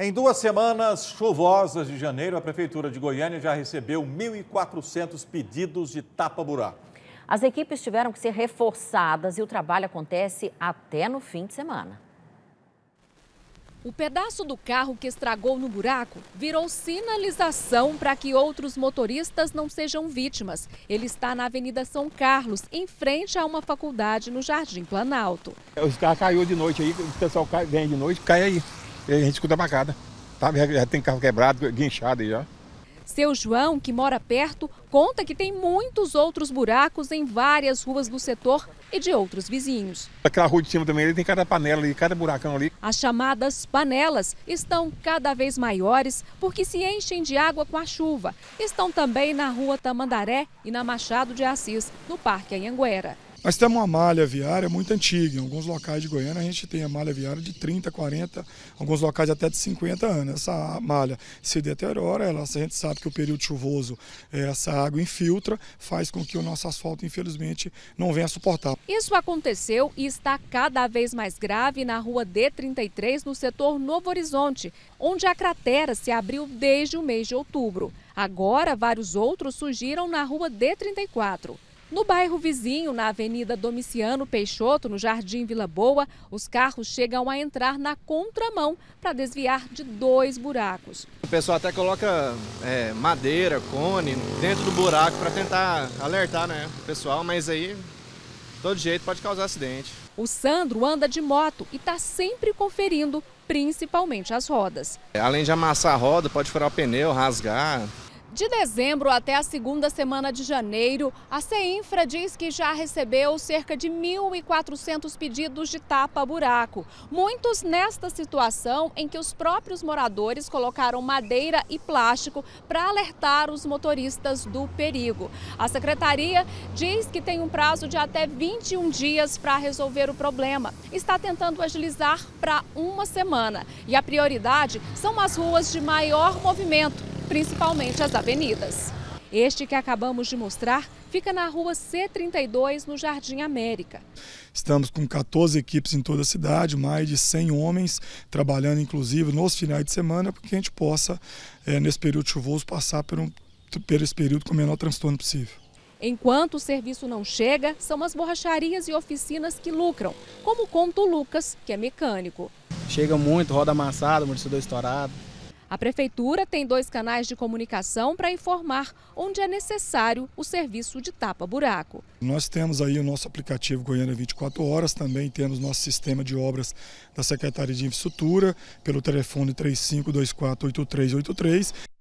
Em 2 semanas chuvosas de janeiro, a Prefeitura de Goiânia já recebeu 1.400 pedidos de tapa-buraco. As equipes tiveram que ser reforçadas e o trabalho acontece até no fim de semana. O pedaço do carro que estragou no buraco virou sinalização para que outros motoristas não sejam vítimas. Ele está na Avenida São Carlos, em frente a uma faculdade no Jardim Planalto. Os carros caíram de noite aí, o pessoal vem de noite, cai aí. E a gente escuta a bacada. Já tem carro quebrado, guinchado aí já. Seu João, que mora perto, conta que tem muitos outros buracos em várias ruas do setor e de outros vizinhos. Aquela rua de cima também, ele tem cada panela ali, cada buracão ali. As chamadas panelas estão cada vez maiores porque se enchem de água com a chuva. Estão também na rua Tamandaré e na Machado de Assis, no Parque Anhanguera. Nós temos uma malha viária muito antiga. Em alguns locais de Goiânia a gente tem a malha viária de 30, 40, alguns locais até de 50 anos. Essa malha se deteriora, a gente sabe que o período chuvoso, essa água infiltra, faz com que o nosso asfalto, infelizmente, não venha a suportar. Isso aconteceu e está cada vez mais grave na rua D33, no setor Novo Horizonte, onde a cratera se abriu desde o mês de outubro. Agora, vários outros surgiram na rua D34. No bairro vizinho, na Avenida Domiciano Peixoto, no Jardim Vila Boa, os carros chegam a entrar na contramão para desviar de 2 buracos. O pessoal até coloca madeira, cone dentro do buraco para tentar alertar, né, o pessoal, mas aí, todo jeito, pode causar acidente. O Sandro anda de moto e está sempre conferindo, principalmente as rodas. Além de amassar a roda, pode furar o pneu, rasgar. De dezembro até a segunda semana de janeiro, a CEINFRA diz que já recebeu cerca de 1.400 pedidos de tapa-buraco. Muitos nesta situação em que os próprios moradores colocaram madeira e plástico para alertar os motoristas do perigo. A secretaria diz que tem um prazo de até 21 dias para resolver o problema. Está tentando agilizar para 1 semana. E a prioridade são as ruas de maior movimento, principalmente as avenidas. Este que acabamos de mostrar fica na rua C32, no Jardim América. Estamos com 14 equipes em toda a cidade, mais de 100 homens, trabalhando inclusive nos finais de semana, para que a gente possa, nesse período chuvoso, passar por esse período com o menor transtorno possível. Enquanto o serviço não chega, são as borracharias e oficinas que lucram, como conta o Lucas, que é mecânico. Chega muito, roda amassada, amortecedor estourado. A prefeitura tem 2 canais de comunicação para informar onde é necessário o serviço de tapa-buraco. Nós temos aí o nosso aplicativo Goiânia 24 Horas, também temos nosso sistema de obras da Secretaria de Infraestrutura, pelo telefone 35248383.